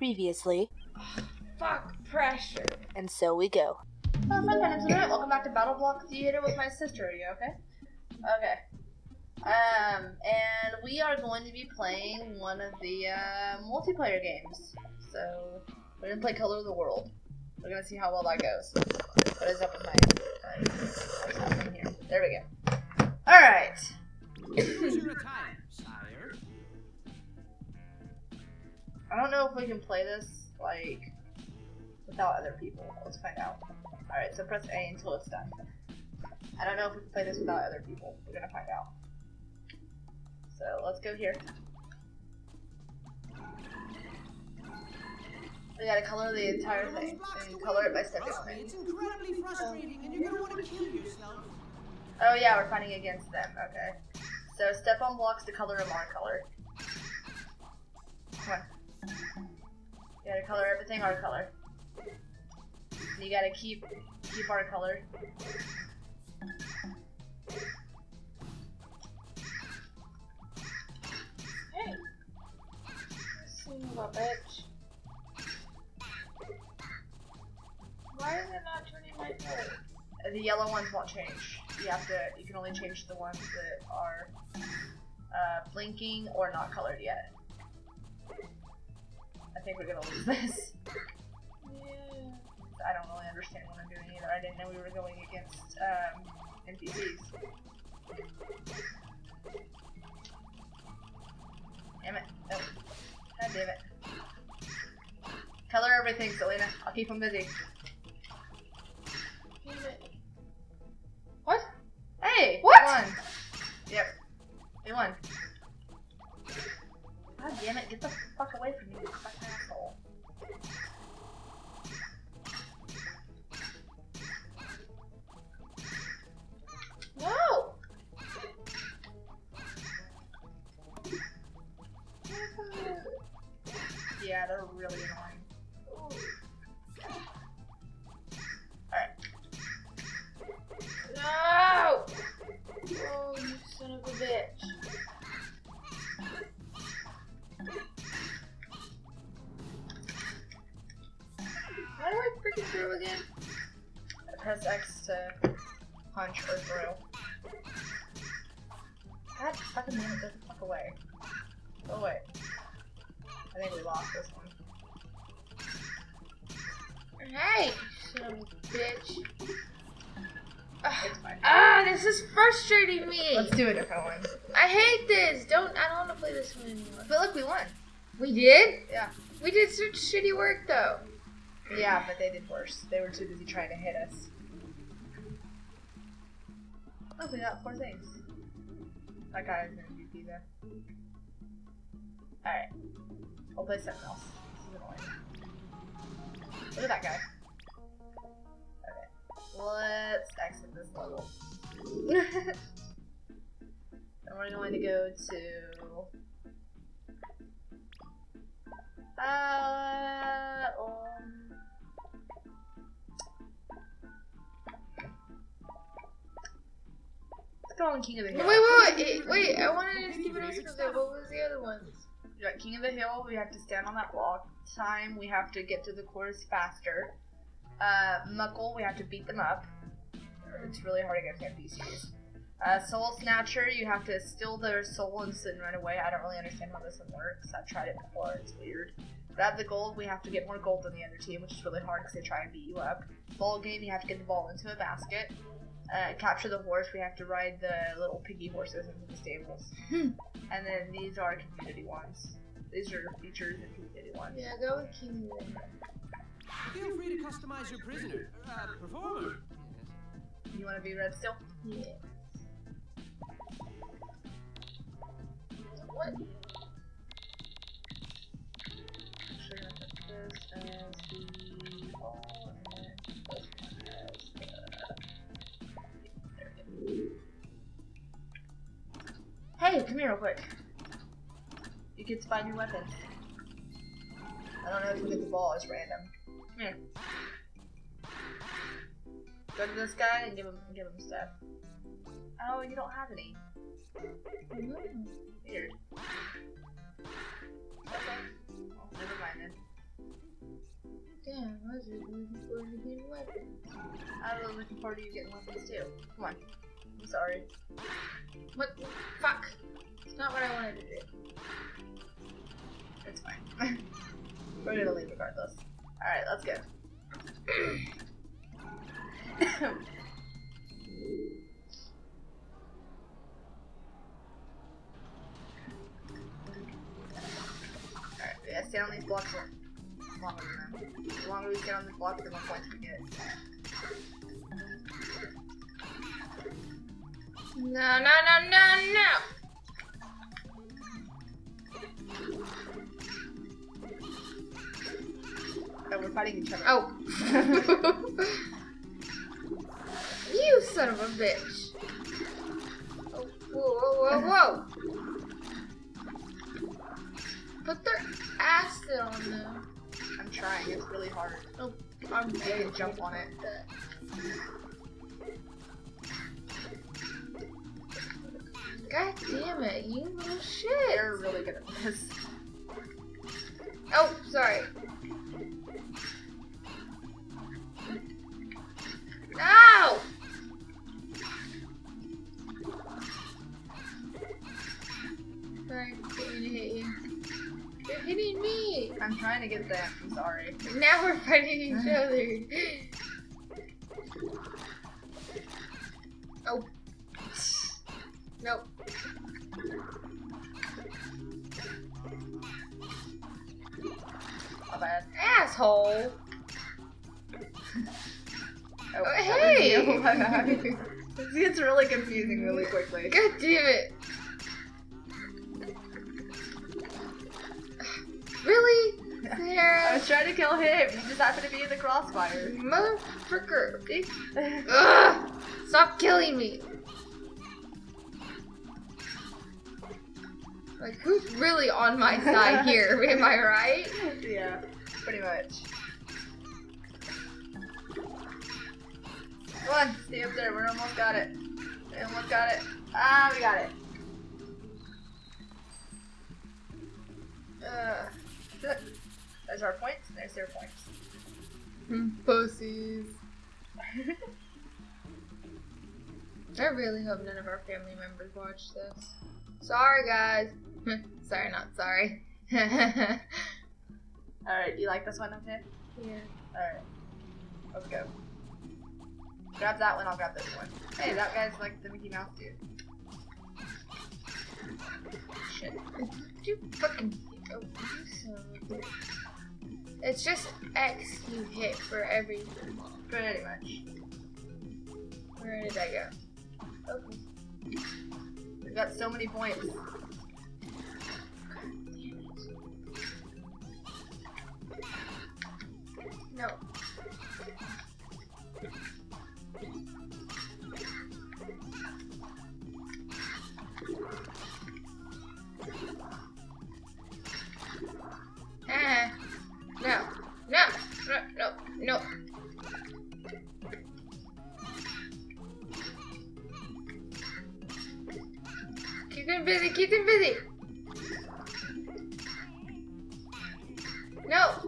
previously. Ugh, fuck pressure. And so we go. Hello, my friends, welcome back to BattleBlock Theater with my sister. Are you okay? Okay. And we are going to be playing one of the multiplayer games. So we're gonna play Color of the World. We're gonna see how well that goes. What is up with my? What's happening here? There we go. All right. I don't know if we can play this like without other people. Let's find out. All right. So press A until it's done. I don't know if we can play this without other people. We're gonna find out. So let's go here. We gotta color the entire thing and color it by stepping on it. It's incredibly frustrating, and you're gonna want to kill yourself. Oh yeah, we're fighting against them. Okay. So step on blocks to color them our color. Come on. You gotta color everything our color. And you gotta keep our color. Hey. Son of a bitch. Why is it not turning my color? The yellow ones won't change. You can only change the ones that are blinking or not colored yet. I think we're gonna lose this. Yeah. I don't really understand what I'm doing either. I didn't know we were going against NPCs. Damn it. Oh. God damn it. Color everything, Selena. I'll keep them busy. What? Hey! What? We won. Yep. We won. God damn it, get the fuck away from me, you fucking asshole. No! Yeah, they're really annoying. No! Oh, you son of a bitch. How do I freaking throw again? Press X to punch or throw. God fucking damn it, go the fuck away. Go away. I think we lost this one. Hey, you son of a bitch. Ah, this is frustrating me. Let's do a different one. I hate this. I don't want to play this one anymore. But look, we won. We did? Yeah. We did such shitty work, though. Yeah, but they did worse. They were too busy trying to hit us. Oh, we got 4 things. That guy is an MVP, though. Alright. We'll play something else. This is annoying. Look at that guy. Let's exit this level. And we're going to go to let's go on King of the Hill. Wait, I wanted to give it a second. What was the other ones? You got King of the Hill, we have to stand on that block. Time, we have to get through the course faster. Muckle, we have to beat them up. It's really hard against NPCs. Soul Snatcher, you have to steal their soul and sit and run away. I don't really understand how this one works. I've tried it before, it's weird. Grab the gold, we have to get more gold than the other team, which is really hard because they try and beat you up. Ball game, you have to get the ball into a basket. Capture the horse, we have to ride the little piggy horses into the stables. And then these are community ones. These are features and community ones. Yeah, go with community. Feel free to customize your prisoner, performer. You want to be red still? Yes. What? I'm sure I put this as the ball and this one as there we go. Hey, come here real quick. You get to find your weapon. I don't know if we get the ball, it's random. Here. Go to this guy and give him stuff. Oh, you don't have any. Weird. Okay. Never mind then. Damn, I was looking forward to getting weapons. I was looking forward to you getting weapons too. Come on. I'm sorry. What the fuck? It's not what I wanted to do. It's fine. We're gonna leave regardless. Alright, let's go. Alright, we gotta stay on these blocks longer than them. The longer we stay on these blocks, the more points we get. No, no, no, no, no! Oh, we're fighting each other. Oh! You son of a bitch! Oh, whoa, whoa, whoa, whoa! Put their ass on them. I'm trying, it's really hard. Oh, I'm gonna jump on it. God damn it, you little shit! They're really good at this. Oh, sorry. Ow! Sorry, I'm gonna hit you. You're hitting me! I'm trying to get them, I'm sorry. Now we're fighting each other. Oh. Nope. My bad. Asshole! Oh, hey! This gets really confusing really quickly. God damn it! Really? Sarah? I was trying to kill him. You just happened to be in the crossfire. Motherfucker, okay? Ugh! Stop killing me! Like, who's really on my side here? Am I right? Yeah, pretty much. Come on, stay up there. We almost got it. We almost got it. Ah, we got it. There's our points. There's their points. Pussies. I really hope none of our family members watch this. Sorry, guys. Sorry, not sorry. Alright, you like this one, okay? Yeah. Alright. Let's go. Grab that one, I'll grab this one. Hey, that guy's like the Mickey Mouse dude. Shit. You fucking... Oh, so... It's just X you hit for everything. Pretty much. Where did I go? Okay. We've got so many points. No. No. No. No. No. No. Keep them busy. Keep them busy. No.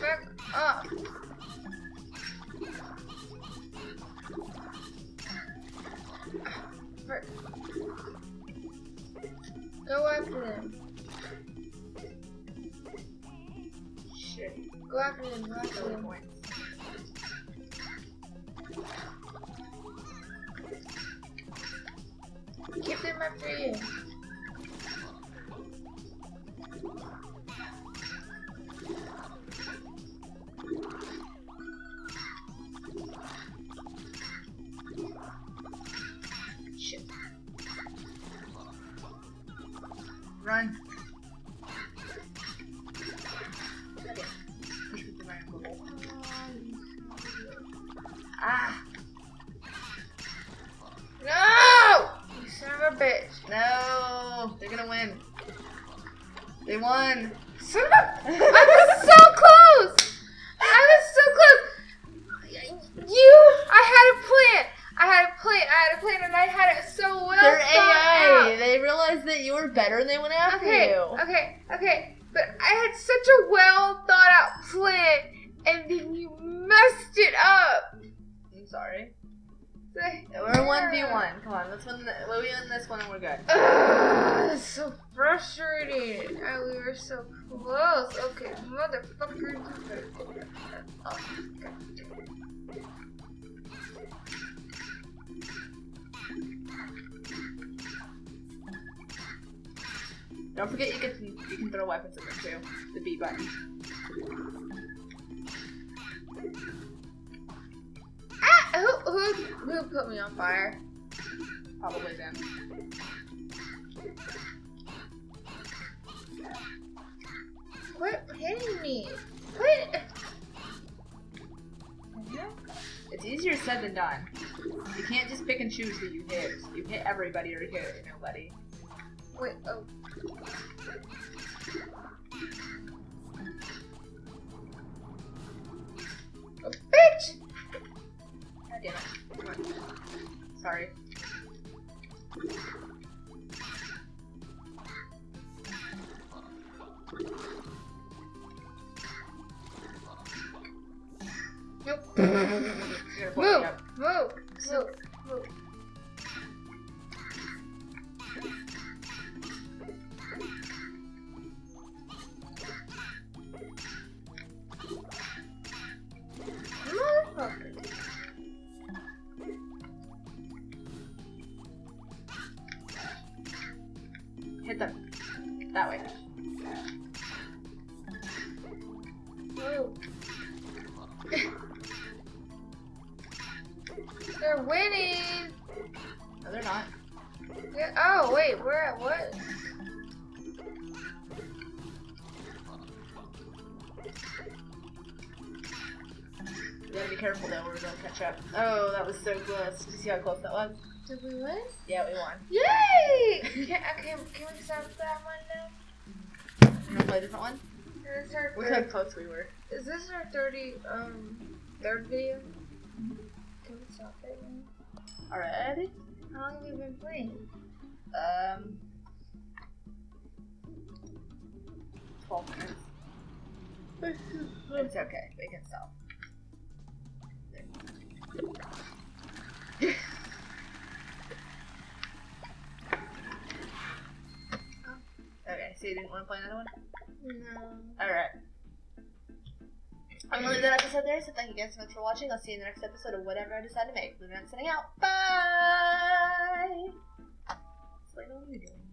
Fuck off. Go after them. Go after them, go after them. Keep them after you. Shit. Run. Ah! No! You son of a bitch! No! They're gonna win. They won. Son of a! I was so close! I was so close! You! I had a plan, and I had it so well. They're AI. Out. They realized that you were better, and they went after you. Okay. But I had such a well thought out plan. on, come on. We'll win this one and we're good. That's so frustrating. Oh, we were so close. Okay, motherfucker. Oh, God. Don't forget you can throw weapons at them too. The B button. Ah! Who put me on fire? Probably them. Quit hitting me! Quit! It's easier said than done. You can't just pick and choose who you hit. You hit everybody or you hit nobody. Wait, oh. Oh, bitch! God damn it. Sorry. Nope. Move! Hit them. That way. Whoa. They're winning! No, they're not. Yeah, oh, wait, we're at what? You gotta be careful though, we're gonna catch up. Oh, that was so close. Did you see how close that was? Did we win? Yeah, we won. Yay! Can we start with that one now? You wanna play a different one? Look how close we were. Is this our 33rd video? Can we stop it now? Alright. How long have we been playing? 12 minutes. It's okay, we can stop. Okay, so you didn't want to play another one? No. Alright. I'm going to leave that episode there, so thank you guys so much for watching. I'll see you in the next episode of whatever I decide to make. Luna's sitting out. Bye! Wait, what are you doing?